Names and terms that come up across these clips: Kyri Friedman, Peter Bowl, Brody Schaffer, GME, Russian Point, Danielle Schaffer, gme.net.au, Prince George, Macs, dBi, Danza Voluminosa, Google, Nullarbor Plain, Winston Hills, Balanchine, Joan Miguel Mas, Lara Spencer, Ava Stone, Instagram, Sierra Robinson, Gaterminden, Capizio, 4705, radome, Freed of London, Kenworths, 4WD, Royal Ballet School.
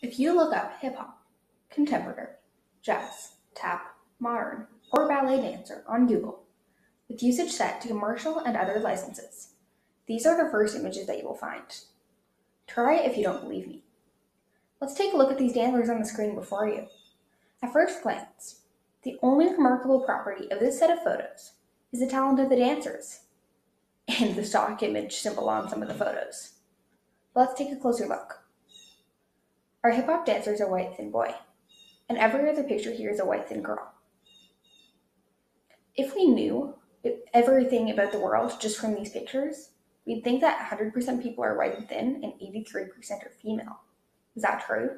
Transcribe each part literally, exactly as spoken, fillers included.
If you look up hip-hop, contemporary, jazz, tap, modern, or ballet dancer on Google, with usage set to commercial and other licenses, these are the first images that you will find. Try it if you don't believe me. Let's take a look at these dancers on the screen before you. At first glance, the only remarkable property of this set of photos is the talent of the dancers, and the stock image symbol on some of the photos. But let's take a closer look. Our hip-hop dancers are white thin boy, and every other picture here is a white thin girl. If we knew everything about the world just from these pictures, we'd think that one hundred percent people are white and thin and eighty-three percent are female. Is that true?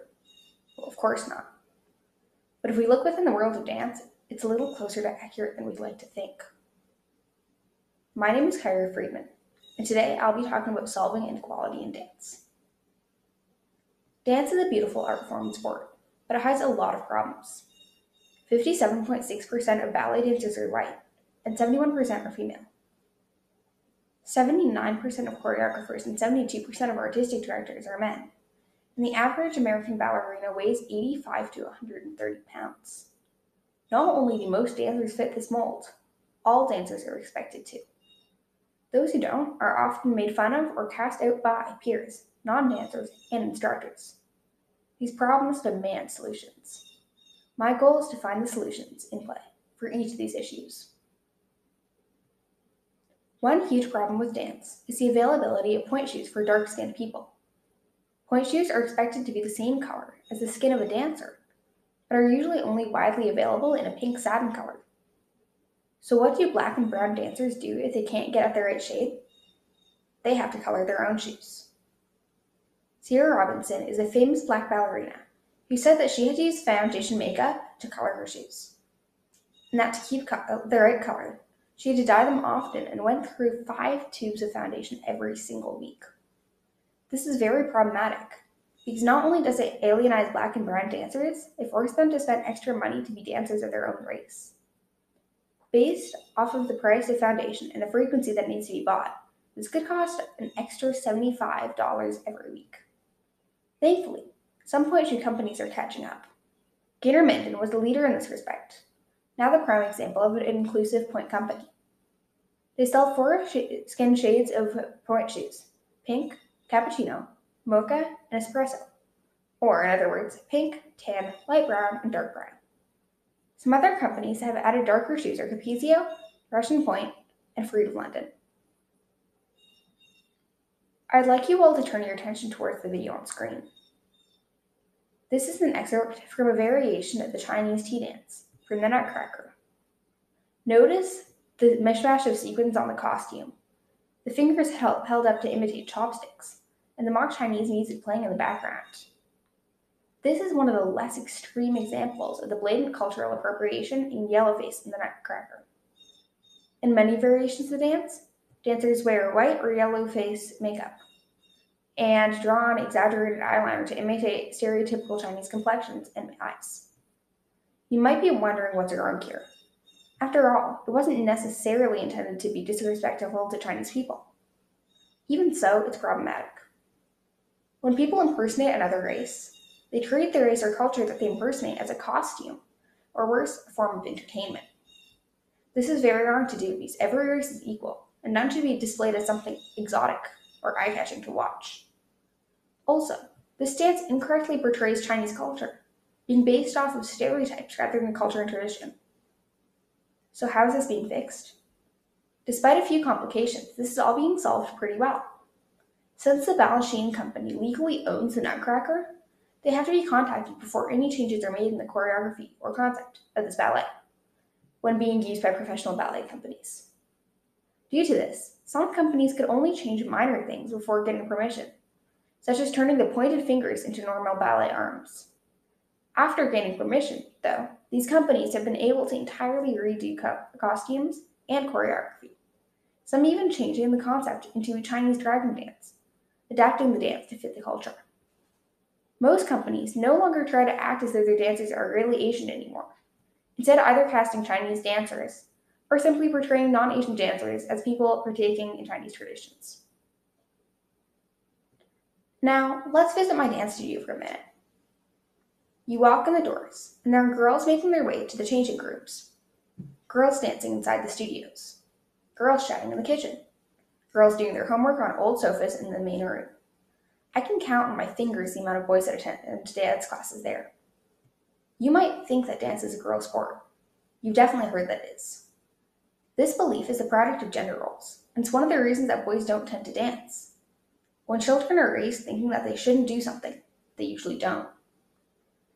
Well, of course not. But if we look within the world of dance, it's a little closer to accurate than we'd like to think. My name is Kyri Friedman, and today I'll be talking about solving inequality in dance. Dance is a beautiful art form and sport, but it has a lot of problems. fifty-seven point six percent of ballet dancers are white, and seventy-one percent are female. seventy-nine percent of choreographers and seventy-two percent of artistic directors are men, and the average American ballerina weighs eighty-five to one hundred thirty pounds. Not only do most dancers fit this mold, all dancers are expected to. Those who don't are often made fun of or cast out by peers, non-dancers, and instructors. These problems demand solutions. My goal is to find the solutions in play for each of these issues. One huge problem with dance is the availability of point shoes for dark-skinned people. Point shoes are expected to be the same color as the skin of a dancer, but are usually only widely available in a pink satin color. So what do black and brown dancers do if they can't get at the right shade? They have to color their own shoes. Sierra Robinson is a famous black ballerina who said that she had to use foundation makeup to color her shoes, and that to keep co- the right color, she had to dye them often and went through five tubes of foundation every single week. This is very problematic, because not only does it alienize black and brown dancers, it forced them to spend extra money to be dancers of their own race. Based off of the price of foundation and the frequency that needs to be bought, this could cost an extra seventy-five dollars every week. Thankfully, some point shoe companies are catching up. Gaterminden was the leader in this respect, now the prime example of an inclusive point company. They sell four sh- skin shades of point shoes: pink, cappuccino, mocha, and espresso, or in other words, pink, tan, light brown, and dark brown. Some other companies have added darker shoes are Capizio, Russian Point, and Freed of London. I'd like you all to turn your attention towards the video on screen. This is an excerpt from a variation of the Chinese tea dance from the Nutcracker. Notice the mishmash of sequins on the costume, the fingers held, held up to imitate chopsticks, and the mock Chinese music playing in the background. This is one of the less extreme examples of the blatant cultural appropriation in yellowface in the Nutcracker. In many variations of the dance, dancers wear white or yellow face makeup and draw on exaggerated eyeliner to imitate stereotypical Chinese complexions and eyes. You might be wondering what's wrong here. After all, it wasn't necessarily intended to be disrespectful to Chinese people. Even so, it's problematic. When people impersonate another race, they treat the race or culture that they impersonate as a costume, or worse, a form of entertainment. This is very wrong to do because every race is equal, and none should be displayed as something exotic or eye-catching to watch. Also, this dance incorrectly portrays Chinese culture, being based off of stereotypes rather than culture and tradition. So how is this being fixed? Despite a few complications, this is all being solved pretty well. Since the Balanchine company legally owns the Nutcracker, they have to be contacted before any changes are made in the choreography or concept of this ballet when being used by professional ballet companies. Due to this, some companies could only change minor things before getting permission, such as turning the pointed fingers into normal ballet arms. After gaining permission, though, these companies have been able to entirely redo co- costumes and choreography, some even changing the concept into a Chinese dragon dance, adapting the dance to fit the culture. Most companies no longer try to act as though their dancers are really Asian anymore, instead either casting Chinese dancers or simply portraying non-Asian dancers as people partaking in Chinese traditions. Now, let's visit my dance studio for a minute. You walk in the doors, and there are girls making their way to the changing rooms, girls dancing inside the studios, girls shouting in the kitchen, girls doing their homework on old sofas in the main room. I can count on my fingers the amount of boys that attend dance classes there. You might think that dance is a girl sport. You've definitely heard that it is. This belief is the product of gender roles, and it's one of the reasons that boys don't tend to dance. When children are raised thinking that they shouldn't do something, they usually don't.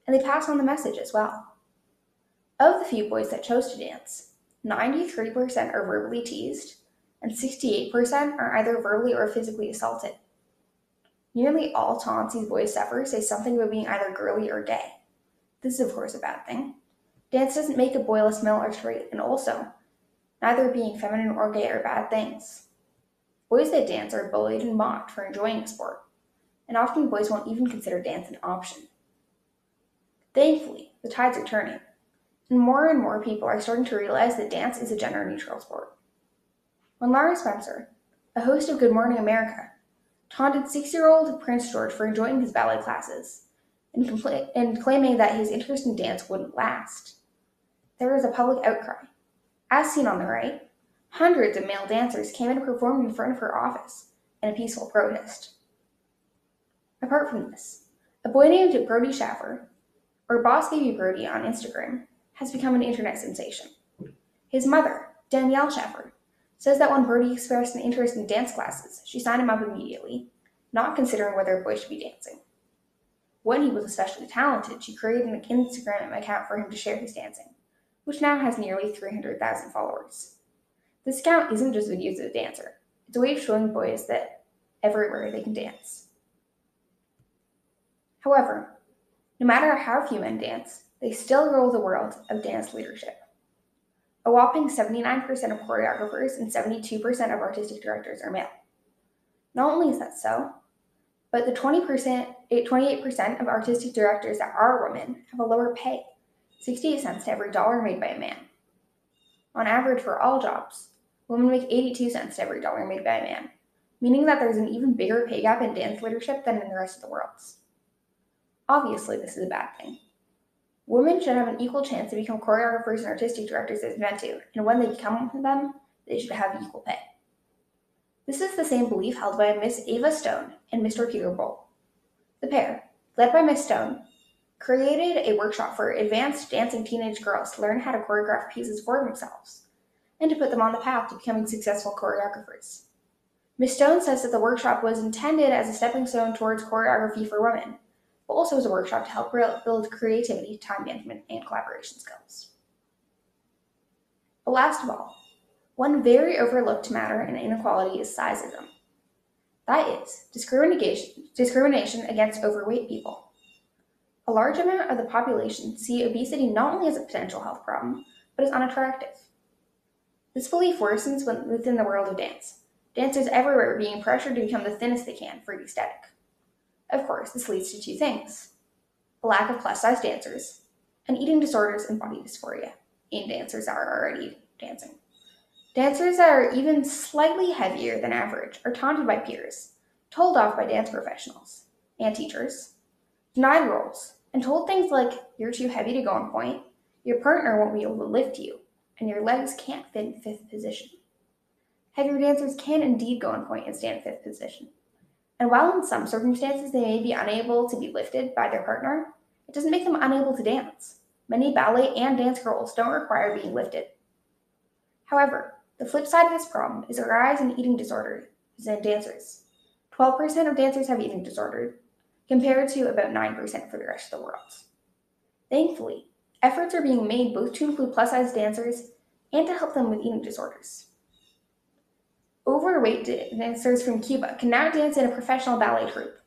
And they pass on the message as well. Of the few boys that chose to dance, ninety-three percent are verbally teased, and sixty-eight percent are either verbally or physically assaulted. Nearly all taunts these boys suffer say something about being either girly or gay. This is, of course, a bad thing. Dance doesn't make a boy less male or straight, and also, neither being feminine or gay are bad things. Boys that dance are bullied and mocked for enjoying the sport, and often boys won't even consider dance an option. Thankfully, the tides are turning, and more and more people are starting to realize that dance is a gender-neutral sport. When Lara Spencer, a host of Good Morning America, taunted six-year-old Prince George for enjoying his ballet classes and, compla- and claiming that his interest in dance wouldn't last, there was a public outcry. As seen on the right, hundreds of male dancers came and performed in front of her office in a peaceful protest. Apart from this, a boy named Brody Schaffer, or Boss Baby Brody on Instagram, has become an internet sensation. His mother, Danielle Schaffer, says that when Brody expressed an interest in dance classes, she signed him up immediately, not considering whether a boy should be dancing. When he was especially talented, she created an Instagram account for him to share his dancing, which now has nearly three hundred thousand followers. This account isn't just videos of a dancer, it's a way of showing boys that everywhere they can dance. However, no matter how few men dance, they still rule the world of dance leadership. A whopping seventy-nine percent of choreographers and seventy-two percent of artistic directors are male. Not only is that so, but the twenty percent, twenty-eight percent of artistic directors that are women have a lower pay, sixty-eight cents to every dollar made by a man. On average for all jobs, women make eighty-two cents to every dollar made by a man, meaning that there's an even bigger pay gap in dance leadership than in the rest of the world. Obviously, this is a bad thing. Women should have an equal chance to become choreographers and artistic directors as men do, and when they become them, they should have equal pay. This is the same belief held by Miss Ava Stone and Mister Peter Bowl. The pair, led by Miss Stone, created a workshop for advanced dancing teenage girls to learn how to choreograph pieces for themselves, and to put them on the path to becoming successful choreographers. Miss Stone says that the workshop was intended as a stepping stone towards choreography for women, but also as a workshop to help build creativity, time management, and collaboration skills. But last of all, one very overlooked matter in inequality is sizeism. That is, discrimination, discrimination against overweight people. A large amount of the population see obesity not only as a potential health problem, but as unattractive. This belief worsens when within the world of dance, dancers everywhere are being pressured to become the thinnest they can for the aesthetic. Of course, this leads to two things: a lack of plus-size dancers, and eating disorders and body dysphoria in dancers that are already dancing. Dancers that are even slightly heavier than average are taunted by peers, told off by dance professionals and teachers, denied roles, and told things like, "You're too heavy to go on point, your partner won't be able to lift you, and your legs can't fit in fifth position." Heavier dancers can indeed go on point and stand in fifth position. And while in some circumstances they may be unable to be lifted by their partner, it doesn't make them unable to dance. Many ballet and dance roles don't require being lifted. However, the flip side of this problem is a rise in eating disorders in dancers. twelve percent of dancers have eating disorders, compared to about nine percent for the rest of the world. Thankfully, efforts are being made both to include plus-size dancers and to help them with eating disorders. Overweight dancers from Cuba can now dance in a professional ballet troupe,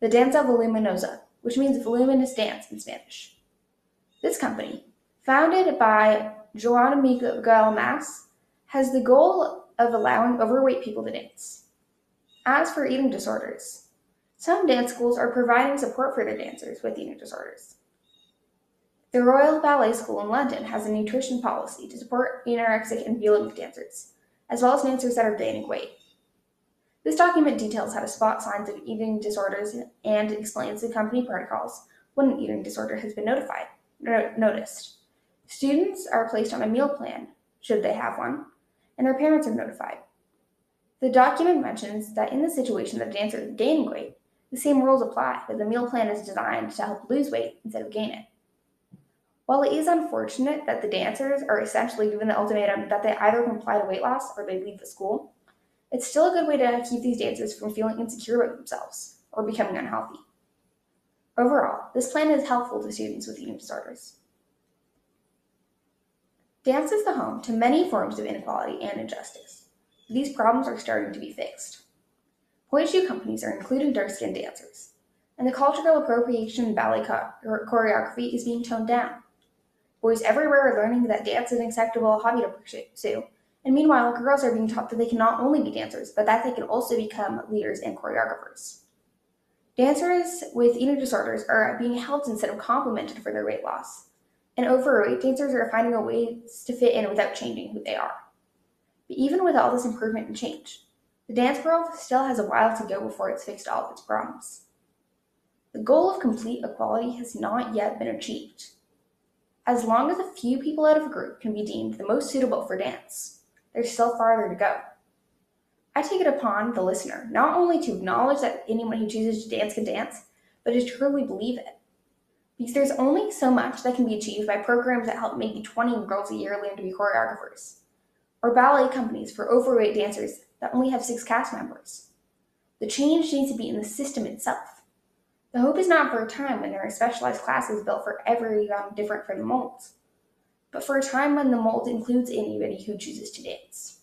the Danza Voluminosa, which means voluminous dance in Spanish. This company, founded by Joan Miguel Mas, has the goal of allowing overweight people to dance. As for eating disorders, some dance schools are providing support for their dancers with eating disorders. The Royal Ballet School in London has a nutrition policy to support anorexic and bulimic dancers, as well as dancers that are gaining weight. This document details how to spot signs of eating disorders and explains the company protocols when an eating disorder has been notified, no, noticed. Students are placed on a meal plan, should they have one, and their parents are notified. The document mentions that in the situation that the dancer is gaining weight, the same rules apply, but the meal plan is designed to help lose weight instead of gain it. While it is unfortunate that the dancers are essentially given the ultimatum that they either comply to weight loss or they leave the school, it's still a good way to keep these dancers from feeling insecure about themselves or becoming unhealthy. Overall, this plan is helpful to students with eating disorders. Dance is the home to many forms of inequality and injustice. These problems are starting to be fixed. Point shoe companies are including dark-skinned dancers, and the cultural appropriation in ballet cho- choreography is being toned down. Boys everywhere are learning that dance is an acceptable hobby to pursue, and meanwhile, girls are being taught that they can not only be dancers, but that they can also become leaders and choreographers. Dancers with eating disorders are being helped instead of complimented for their weight loss, and overweight dancers are finding ways to fit in without changing who they are. But even with all this improvement and change, the dance world still has a while to go before it's fixed all of its problems. The goal of complete equality has not yet been achieved. As long as a few people out of a group can be deemed the most suitable for dance, there's still farther to go. I take it upon the listener not only to acknowledge that anyone who chooses to dance can dance, but to truly believe it. Because there's only so much that can be achieved by programs that help maybe twenty girls a year learn to be choreographers, or ballet companies for overweight dancers that only have six cast members. The change needs to be in the system itself. The hope is not for a time when there are specialized classes built for everyone different from the mold, but for a time when the mold includes anybody who chooses to dance.